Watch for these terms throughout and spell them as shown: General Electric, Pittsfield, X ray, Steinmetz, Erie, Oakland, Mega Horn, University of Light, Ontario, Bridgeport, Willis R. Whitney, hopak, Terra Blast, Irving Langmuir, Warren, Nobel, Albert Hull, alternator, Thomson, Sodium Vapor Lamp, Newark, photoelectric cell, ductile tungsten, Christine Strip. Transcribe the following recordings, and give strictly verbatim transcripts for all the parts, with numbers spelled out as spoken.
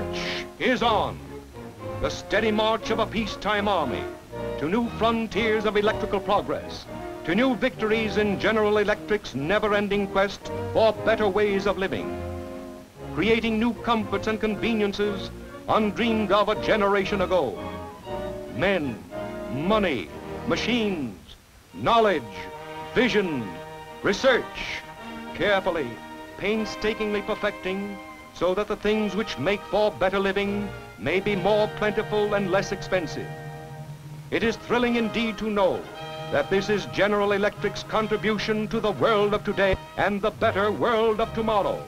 march is on. The steady march of a peacetime army to new frontiers of electrical progress, to new victories in General Electric's never-ending quest for better ways of living, creating new comforts and conveniences undreamed of a generation ago. Men, money, machines, knowledge, vision, research, carefully, painstakingly perfecting so that the things which make for better living may be more plentiful and less expensive. It is thrilling indeed to know that this is General Electric's contribution to the world of today and the better world of tomorrow,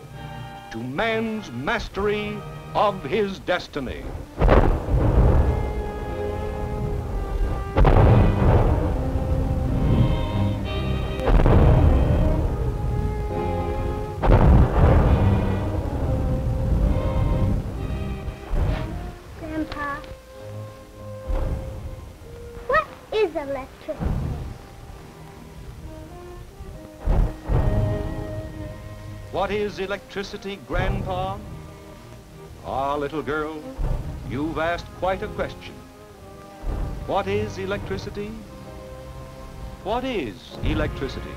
to man's mastery of his destiny. What is electricity, Grandpa? Ah, little girl, you've asked quite a question. What is electricity? What is electricity?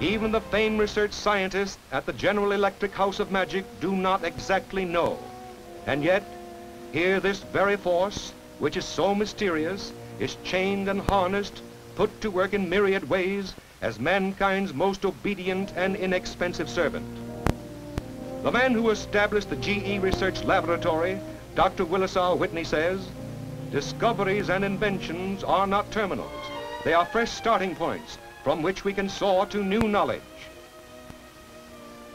Even the famed research scientists at the General Electric House of Magic do not exactly know. And yet, here this very force, which is so mysterious, is chained and harnessed, put to work in myriad ways, as mankind's most obedient and inexpensive servant. The man who established the G E Research Laboratory, Doctor Willis R. Whitney, says, "Discoveries and inventions are not terminals. They are fresh starting points from which we can soar to new knowledge."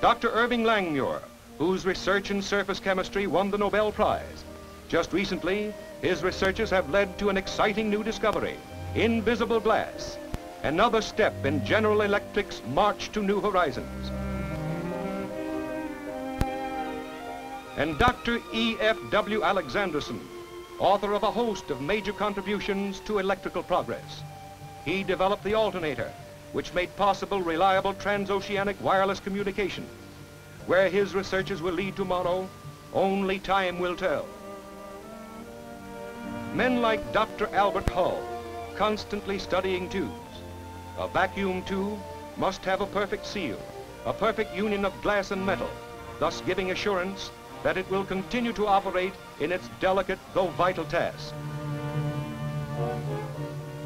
Doctor Irving Langmuir, whose research in surface chemistry won the Nobel Prize, just recently, his researches have led to an exciting new discovery, invisible glass, another step in General Electric's march to new horizons. And Doctor E. F. W. Alexanderson, author of a host of major contributions to electrical progress. He developed the alternator, which made possible reliable transoceanic wireless communication. Where his researches will lead tomorrow, only time will tell. Men like Doctor Albert Hull, constantly studying tubes. A vacuum tube must have a perfect seal, a perfect union of glass and metal, thus giving assurance that it will continue to operate in its delicate though vital task.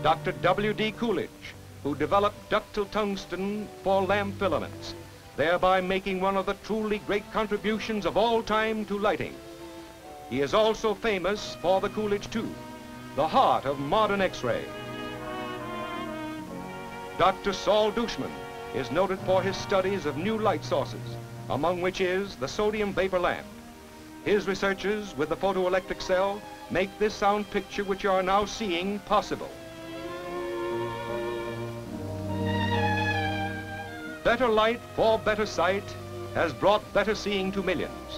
Doctor W D Coolidge, who developed ductile tungsten for lamp filaments, thereby making one of the truly great contributions of all time to lighting. He is also famous for the Coolidge tube, the heart of modern X-ray. Doctor Saul Dushman is noted for his studies of new light sources, among which is the sodium vapor lamp. His researches with the photoelectric cell make this sound picture which you are now seeing possible. Better light for better sight has brought better seeing to millions.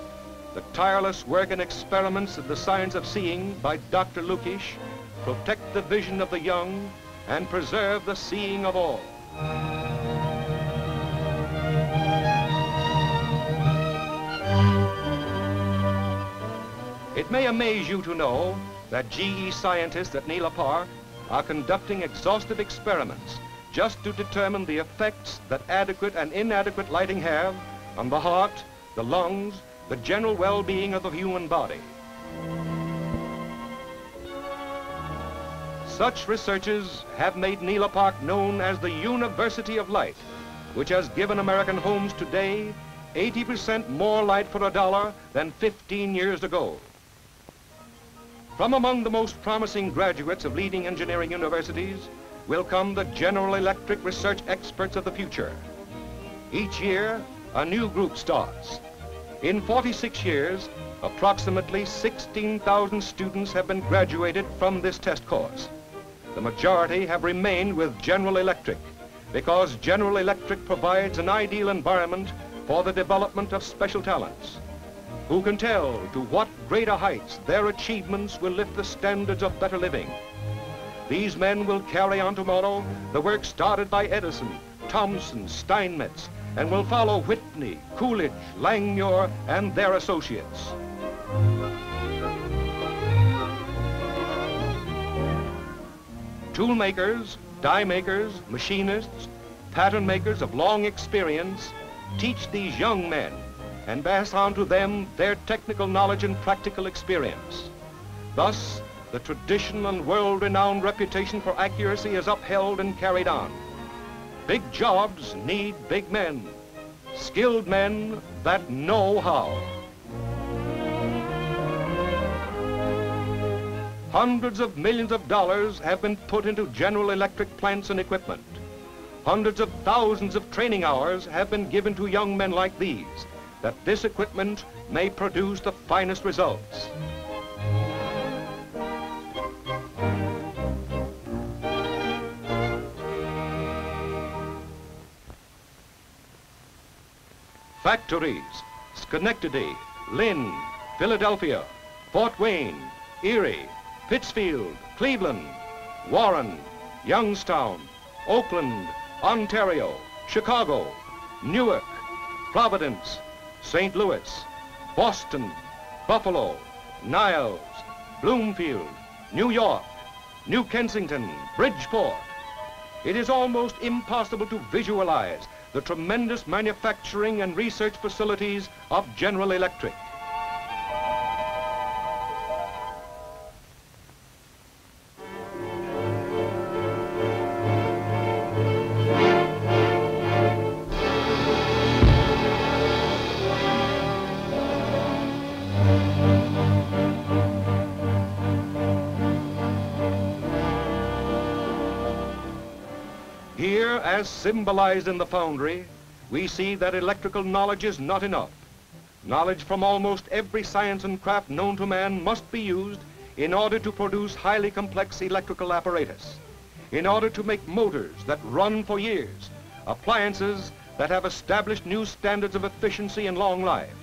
The tireless work and experiments of the science of seeing by Doctor Lukish protect the vision of the young and preserve the seeing of all. It may amaze you to know that G E scientists at Nela Park are conducting exhaustive experiments just to determine the effects that adequate and inadequate lighting have on the heart, the lungs, the general well-being of the human body. Such researches have made Nela Park known as the University of Light, which has given American homes today eighty percent more light for a dollar than fifteen years ago. From among the most promising graduates of leading engineering universities will come the General Electric research experts of the future. Each year, a new group starts. In forty-six years, approximately sixteen thousand students have been graduated from this test course. The majority have remained with General Electric because General Electric provides an ideal environment for the development of special talents. Who can tell to what greater heights their achievements will lift the standards of better living? These men will carry on tomorrow the work started by Edison, Thomson, Steinmetz, and will follow Whitney, Coolidge, Langmuir, and their associates. Tool makers, die makers, machinists, pattern makers of long experience teach these young men and pass on to them their technical knowledge and practical experience. Thus, the tradition and world-renowned reputation for accuracy is upheld and carried on. Big jobs need big men, skilled men that know how. Hundreds of millions of dollars have been put into General Electric plants and equipment. Hundreds of thousands of training hours have been given to young men like these, that this equipment may produce the finest results. Factories, Schenectady, Lynn, Philadelphia, Fort Wayne, Erie, Pittsfield, Cleveland, Warren, Youngstown, Oakland, Ontario, Chicago, Newark, Providence, Saint Louis, Boston, Buffalo, Niles, Bloomfield, New York, New Kensington, Bridgeport. It is almost impossible to visualize the tremendous manufacturing and research facilities of General Electric. Here, as symbolized in the foundry, we see that electrical knowledge is not enough. Knowledge from almost every science and craft known to man must be used in order to produce highly complex electrical apparatus, in order to make motors that run for years, appliances that have established new standards of efficiency and long life,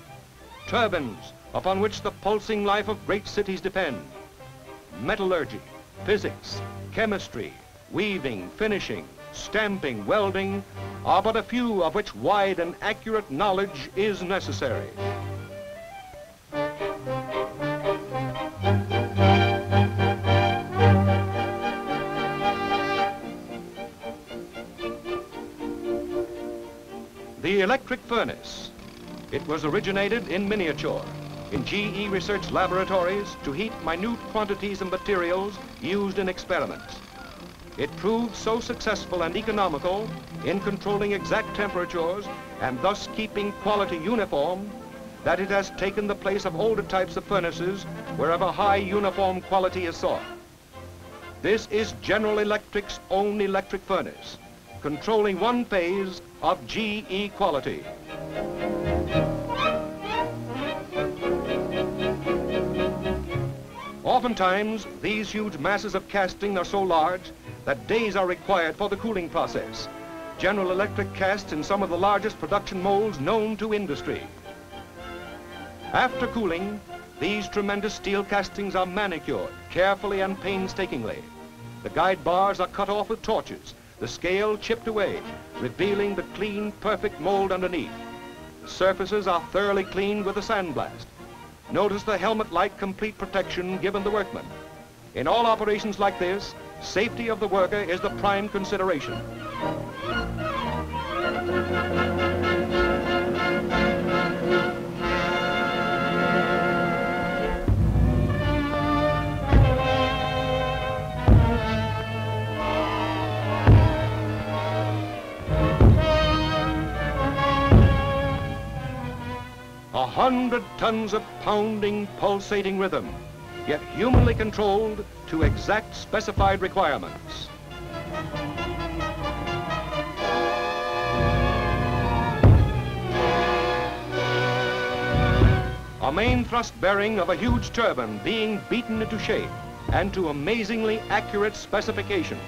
turbines upon which the pulsing life of great cities depend, metallurgy, physics, chemistry, weaving, finishing, stamping, welding, are but a few of which wide and accurate knowledge is necessary. The electric furnace. It was originated in miniature in G E Research Laboratories to heat minute quantities of materials used in experiments. It proved so successful and economical in controlling exact temperatures and thus keeping quality uniform that it has taken the place of older types of furnaces wherever high uniform quality is sought. This is General Electric's own electric furnace, controlling one phase of G E quality. Oftentimes, these huge masses of casting are so large that days are required for the cooling process. General Electric casts in some of the largest production molds known to industry. After cooling, these tremendous steel castings are manicured carefully and painstakingly. The guide bars are cut off with torches, the scale chipped away, revealing the clean, perfect mold underneath. The surfaces are thoroughly cleaned with a sandblast. Notice the helmet-like complete protection given the workman. In all operations like this, safety of the worker is the prime consideration. A hundred tons of pounding, pulsating rhythm, yet humanly controlled to exact specified requirements. A main thrust bearing of a huge turbine being beaten into shape and to amazingly accurate specifications.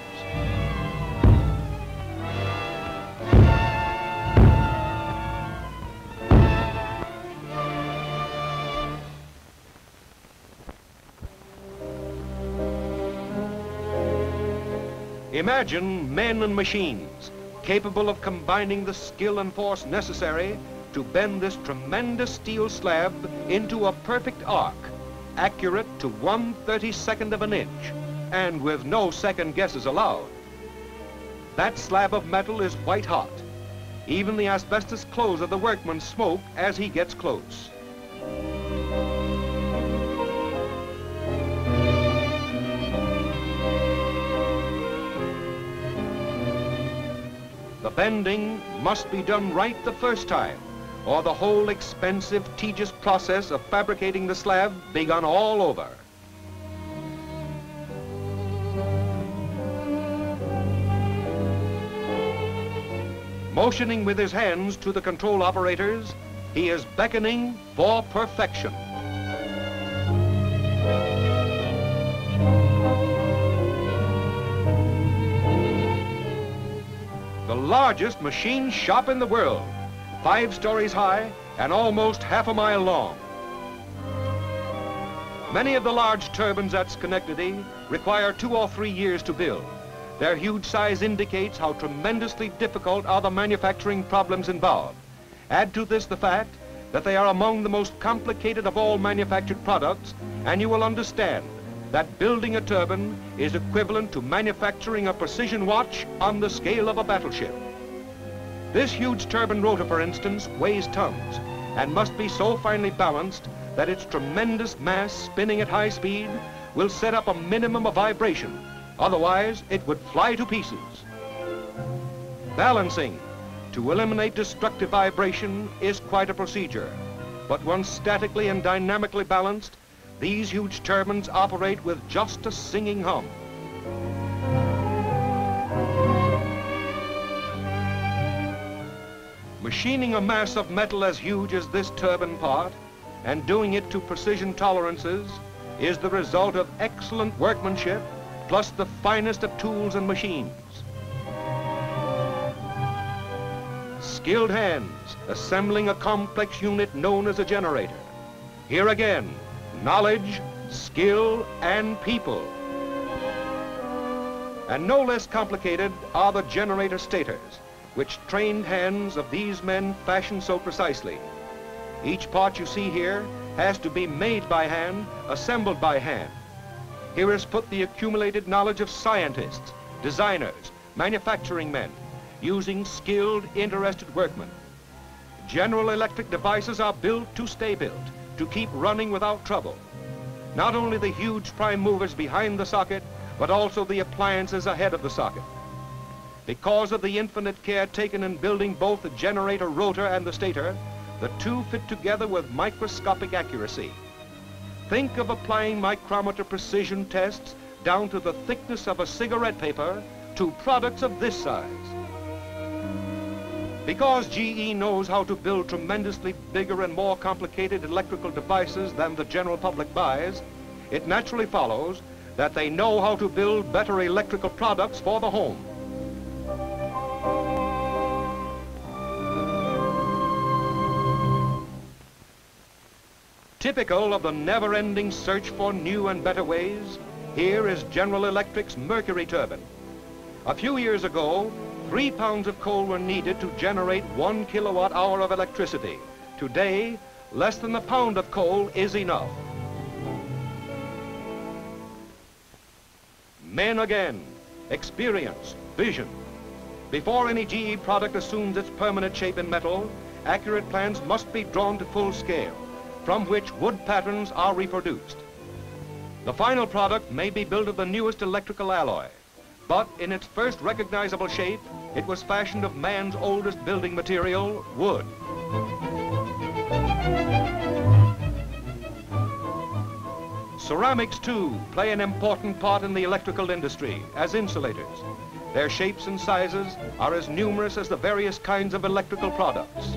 Imagine men and machines capable of combining the skill and force necessary to bend this tremendous steel slab into a perfect arc, accurate to one thirty-second of an inch, and with no second guesses allowed. That slab of metal is white hot. Even the asbestos clothes of the workman smoke as he gets close. The bending must be done right the first time, or the whole expensive, tedious process of fabricating the slab begun all over. Motioning with his hands to the control operators, he is beckoning for perfection. The largest machine shop in the world, five stories high and almost half a mile long. Many of the large turbines at Schenectady require two or three years to build. Their huge size indicates how tremendously difficult are the manufacturing problems involved. Add to this the fact that they are among the most complicated of all manufactured products, and you will understand that building a turbine is equivalent to manufacturing a precision watch on the scale of a battleship. This huge turbine rotor, for instance, weighs tons and must be so finely balanced that its tremendous mass spinning at high speed will set up a minimum of vibration. Otherwise, it would fly to pieces. Balancing to eliminate destructive vibration is quite a procedure, but once statically and dynamically balanced, these huge turbines operate with just a singing hum. Machining a mass of metal as huge as this turbine part and doing it to precision tolerances is the result of excellent workmanship plus the finest of tools and machines. Skilled hands assembling a complex unit known as a generator. Here again, knowledge, skill, and people. And no less complicated are the generator stators, which trained hands of these men fashion so precisely. Each part you see here has to be made by hand, assembled by hand. Here is put the accumulated knowledge of scientists, designers, manufacturing men, using skilled, interested workmen. General Electric devices are built to stay built, to keep running without trouble. Not only the huge prime movers behind the socket, but also the appliances ahead of the socket. Because of the infinite care taken in building both the generator rotor and the stator, the two fit together with microscopic accuracy. Think of applying micrometer precision tests down to the thickness of a cigarette paper to products of this size. Because G E knows how to build tremendously bigger and more complicated electrical devices than the general public buys, it naturally follows that they know how to build better electrical products for the home. Typical of the never-ending search for new and better ways, here is General Electric's Mercury turbine. A few years ago, Three pounds of coal were needed to generate one kilowatt hour of electricity. Today, less than a pound of coal is enough. Men again, experience, vision. Before any G E product assumes its permanent shape in metal, accurate plans must be drawn to full scale, from which wood patterns are reproduced. The final product may be built of the newest electrical alloy, but in its first recognizable shape, it was fashioned of man's oldest building material, wood. Ceramics, too, play an important part in the electrical industry as insulators. Their shapes and sizes are as numerous as the various kinds of electrical products.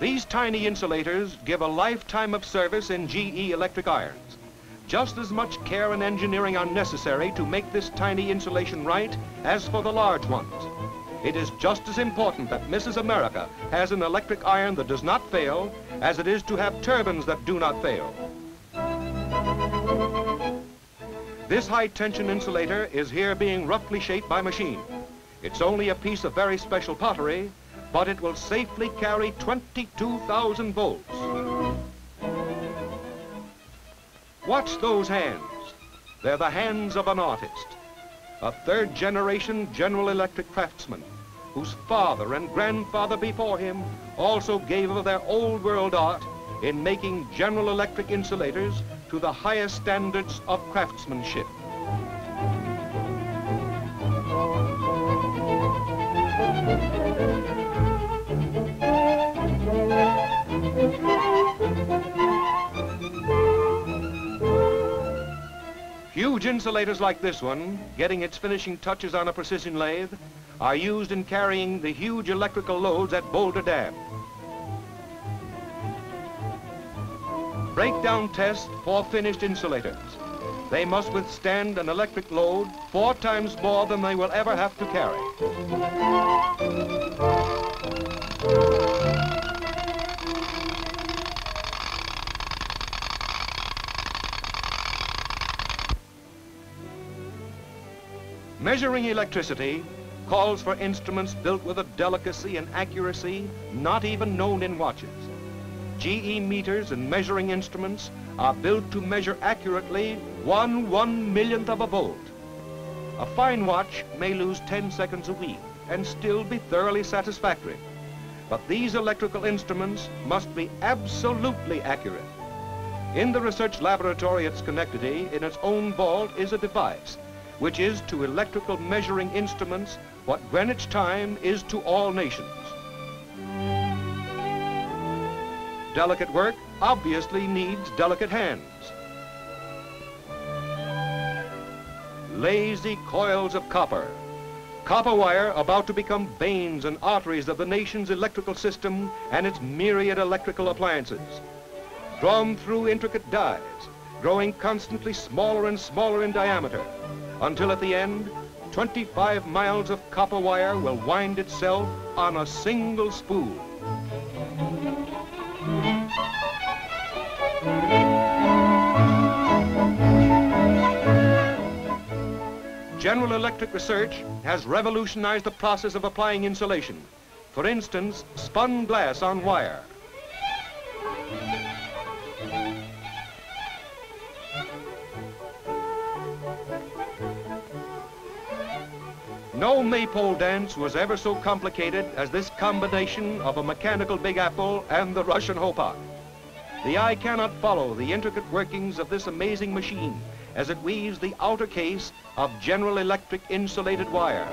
These tiny insulators give a lifetime of service in G E electric irons. Just as much care and engineering are necessary to make this tiny insulation right as for the large ones. It is just as important that Missus America has an electric iron that does not fail as it is to have turbines that do not fail. This high-tension insulator is here being roughly shaped by machine. It's only a piece of very special pottery, but it will safely carry twenty-two thousand volts. Watch those hands. They're the hands of an artist, a third-generation General Electric craftsman, whose father and grandfather before him also gave of their old-world art in making General Electric insulators to the highest standards of craftsmanship. Huge insulators like this one, getting its finishing touches on a precision lathe, are used in carrying the huge electrical loads at Boulder Dam. Breakdown test for finished insulators. They must withstand an electric load four times more than they will ever have to carry. Measuring electricity calls for instruments built with a delicacy and accuracy not even known in watches. G E meters and measuring instruments are built to measure accurately one one millionth of a volt. A fine watch may lose ten seconds a week and still be thoroughly satisfactory, but these electrical instruments must be absolutely accurate. In the research laboratory at Schenectady, in its own vault, is a device which is to electrical measuring instruments what Greenwich time is to all nations. Delicate work obviously needs delicate hands. Lazy coils of copper. Copper wire about to become veins and arteries of the nation's electrical system and its myriad electrical appliances. Drawn through intricate dyes, growing constantly smaller and smaller in diameter, until at the end, twenty-five miles of copper wire will wind itself on a single spool. General Electric research has revolutionized the process of applying insulation. For instance, spun glass on wire. No maypole dance was ever so complicated as this combination of a mechanical Big Apple and the Russian hopak. The eye cannot follow the intricate workings of this amazing machine as it weaves the outer case of General Electric insulated wire.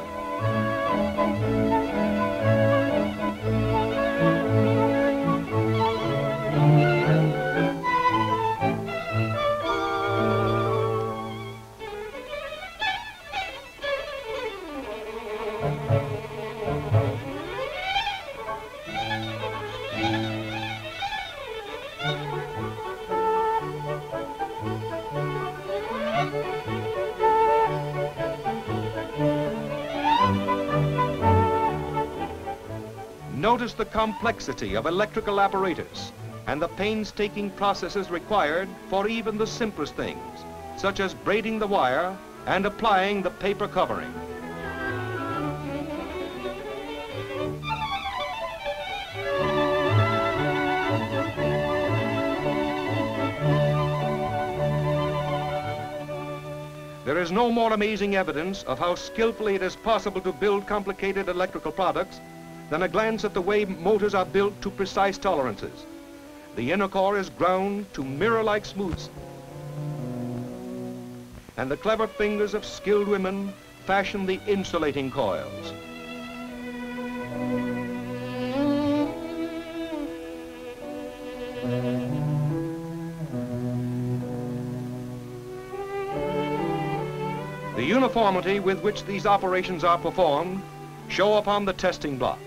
Notice the complexity of electrical apparatus and the painstaking processes required for even the simplest things, such as braiding the wire and applying the paper covering. There is no more amazing evidence of how skillfully it is possible to build complicated electrical products than a glance at the way motors are built to precise tolerances. The inner core is ground to mirror-like smoothness, and the clever fingers of skilled women fashion the insulating coils. The uniformity with which these operations are performed show upon the testing block,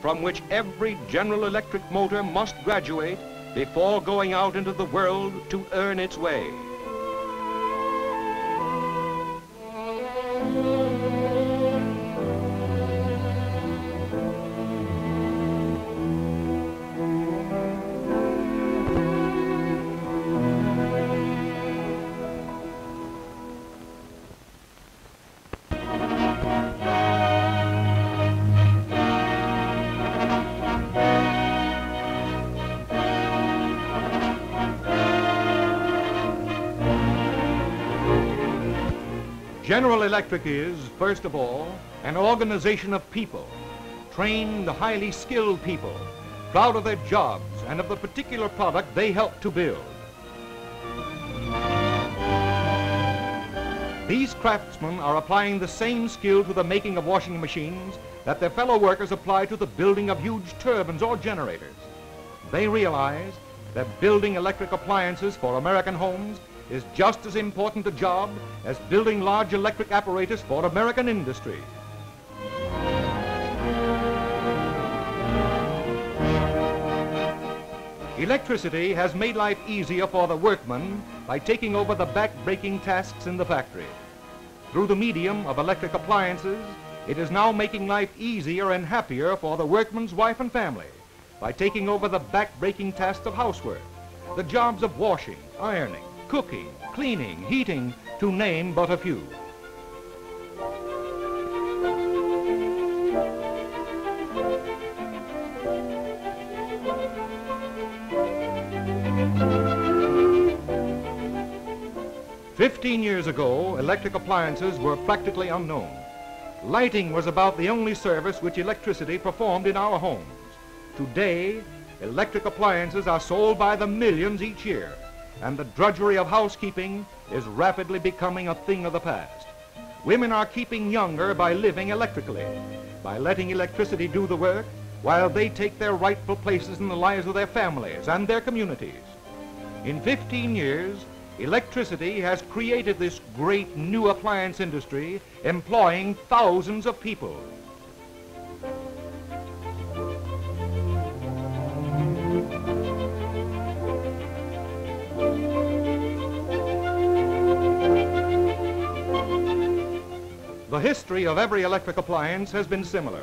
from which every General Electric motor must graduate before going out into the world to earn its way. General Electric is, first of all, an organization of people, trained, highly skilled people, proud of their jobs and of the particular product they helped to build. These craftsmen are applying the same skill to the making of washing machines that their fellow workers apply to the building of huge turbines or generators. They realize that building electric appliances for American homes is just as important a job as building large electric apparatus for American industry. Electricity has made life easier for the workman by taking over the back-breaking tasks in the factory. Through the medium of electric appliances, it is now making life easier and happier for the workman's wife and family by taking over the back-breaking tasks of housework, the jobs of washing, ironing, cooking, cleaning, heating, to name but a few. Fifteen years ago, electric appliances were practically unknown. Lighting was about the only service which electricity performed in our homes. Today, electric appliances are sold by the millions each year, and the drudgery of housekeeping is rapidly becoming a thing of the past. Women are keeping younger by living electrically, by letting electricity do the work while they take their rightful places in the lives of their families and their communities. In fifteen years, electricity has created this great new appliance industry, employing thousands of people. The history of every electric appliance has been similar,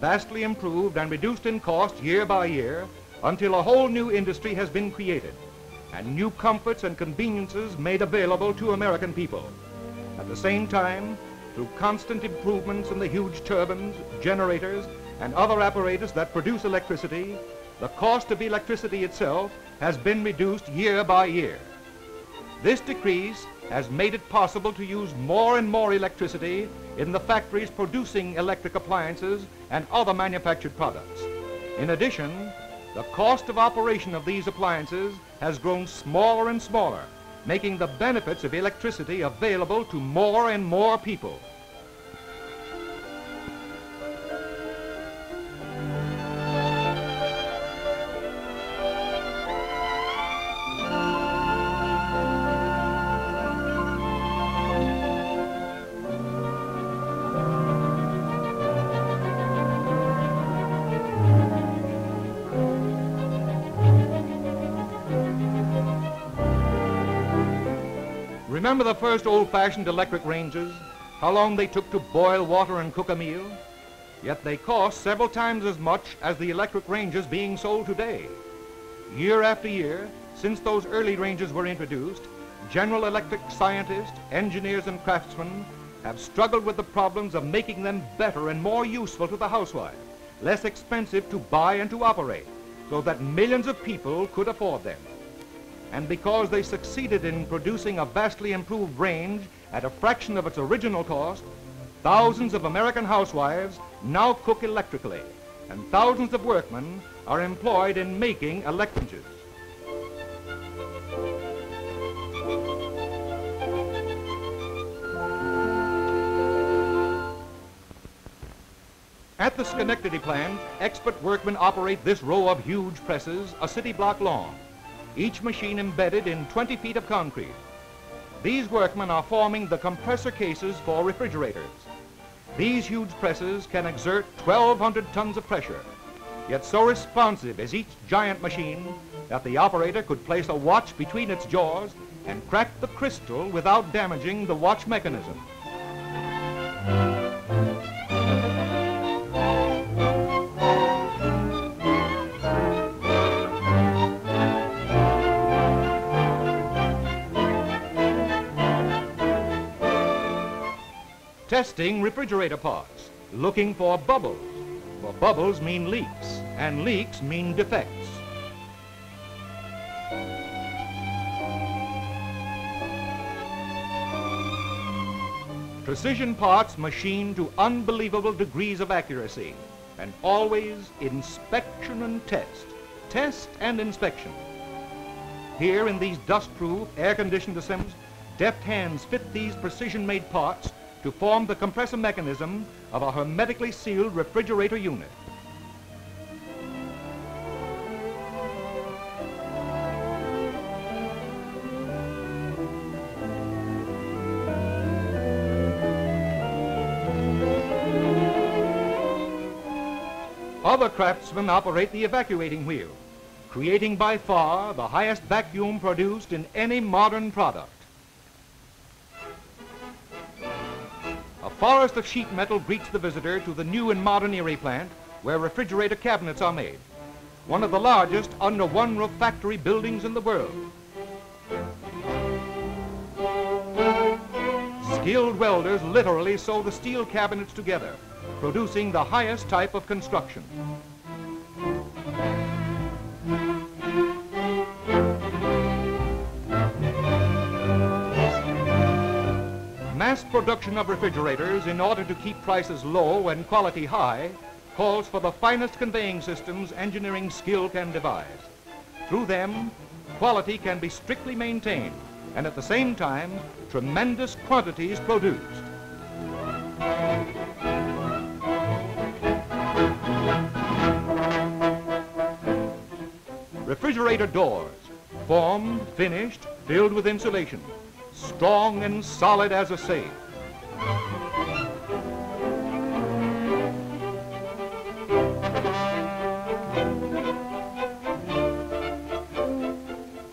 vastly improved and reduced in cost year by year until a whole new industry has been created and new comforts and conveniences made available to American people. At the same time, through constant improvements in the huge turbines, generators, and other apparatus that produce electricity, the cost of electricity itself has been reduced year by year. This decrease has made it possible to use more and more electricity in the factories producing electric appliances and other manufactured products. In addition, the cost of operation of these appliances has grown smaller and smaller, making the benefits of electricity available to more and more people. Remember the first old-fashioned electric ranges? How long they took to boil water and cook a meal? Yet they cost several times as much as the electric ranges being sold today. Year after year, since those early ranges were introduced, General Electric scientists, engineers, and craftsmen have struggled with the problems of making them better and more useful to the housewife, less expensive to buy and to operate, so that millions of people could afford them. And because they succeeded in producing a vastly improved range at a fraction of its original cost, thousands of American housewives now cook electrically, and thousands of workmen are employed in making electric ranges. At the Schenectady plant, expert workmen operate this row of huge presses a city block long, each machine embedded in twenty feet of concrete. These workmen are forming the compressor cases for refrigerators. These huge presses can exert twelve hundred tons of pressure, yet so responsive is each giant machine that the operator could place a watch between its jaws and crack the crystal without damaging the watch mechanism. Testing refrigerator parts, looking for bubbles, for bubbles mean leaks, and leaks mean defects. Precision parts machined to unbelievable degrees of accuracy, and always inspection and test, test and inspection. Here in these dust-proof, air-conditioned assemblies, deft hands fit these precision-made parts to form the compressor mechanism of a hermetically sealed refrigerator unit. Other craftsmen operate the evacuating wheel, creating by far the highest vacuum produced in any modern product. A forest of sheet metal greets the visitor to the new and modern Erie plant where refrigerator cabinets are made, one of the largest under one roof factory buildings in the world. Skilled welders literally sew the steel cabinets together, producing the highest type of construction. Mass production of refrigerators, in order to keep prices low and quality high, calls for the finest conveying systems engineering skill can devise. Through them, quality can be strictly maintained, and at the same time, tremendous quantities produced. Refrigerator doors, formed, finished, filled with insulation, strong and solid as a safe.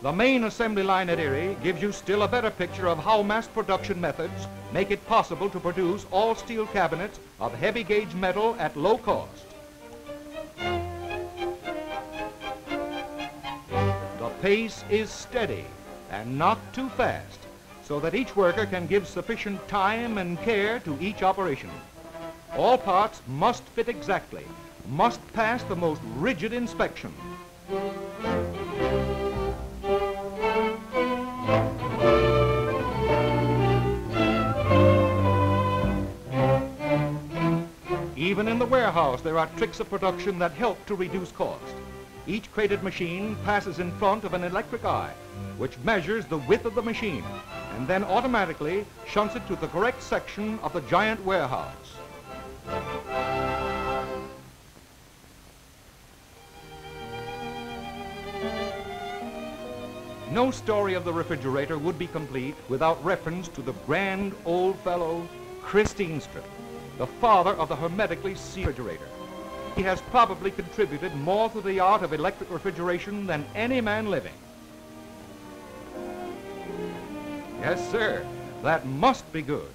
The main assembly line at Erie gives you still a better picture of how mass production methods make it possible to produce all steel cabinets of heavy gauge metal at low cost. The pace is steady and not too fast, so that each worker can give sufficient time and care to each operation. All parts must fit exactly, must pass the most rigid inspection. Even in the warehouse, there are tricks of production that help to reduce cost. Each crated machine passes in front of an electric eye, which measures the width of the machine and then automatically shunts it to the correct section of the giant warehouse. No story of the refrigerator would be complete without reference to the grand old fellow, Christine Strip, the father of the hermetically sealed refrigerator. He has probably contributed more to the art of electric refrigeration than any man living. Yes, sir, that must be good.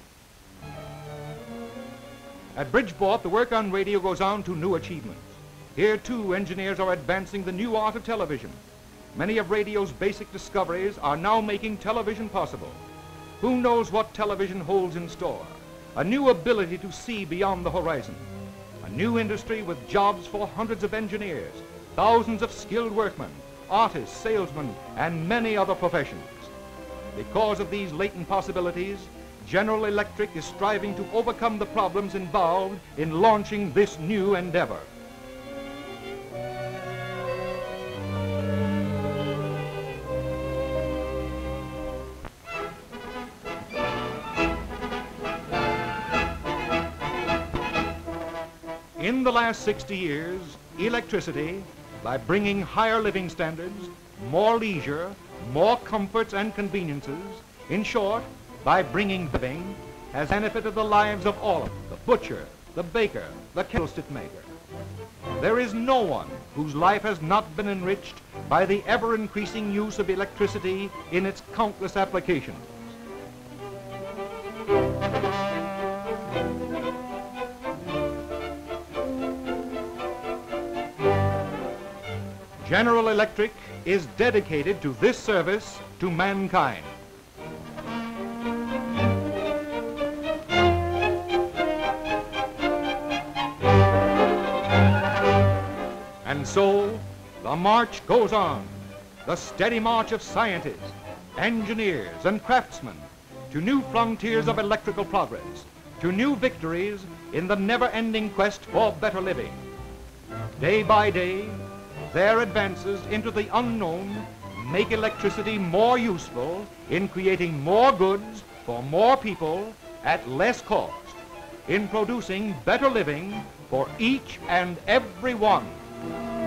At Bridgeport, the work on radio goes on to new achievements. Here, too, engineers are advancing the new art of television. Many of radio's basic discoveries are now making television possible. Who knows what television holds in store? A new ability to see beyond the horizon. A new industry with jobs for hundreds of engineers, thousands of skilled workmen, artists, salesmen, and many other professions. Because of these latent possibilities, General Electric is striving to overcome the problems involved in launching this new endeavor. In the last sixty years, electricity, by bringing higher living standards, more leisure, more comforts and conveniences, in short, by bringing living, has benefited the lives of all of them, the butcher, the baker, the candlestick maker. There is no one whose life has not been enriched by the ever-increasing use of electricity in its countless applications. General Electric is dedicated to this service to mankind. And so, the march goes on. The steady march of scientists, engineers, and craftsmen to new frontiers of electrical progress, to new victories in the never-ending quest for better living. Day by day, their advances into the unknown make electricity more useful in creating more goods for more people at less cost, in producing better living for each and every one.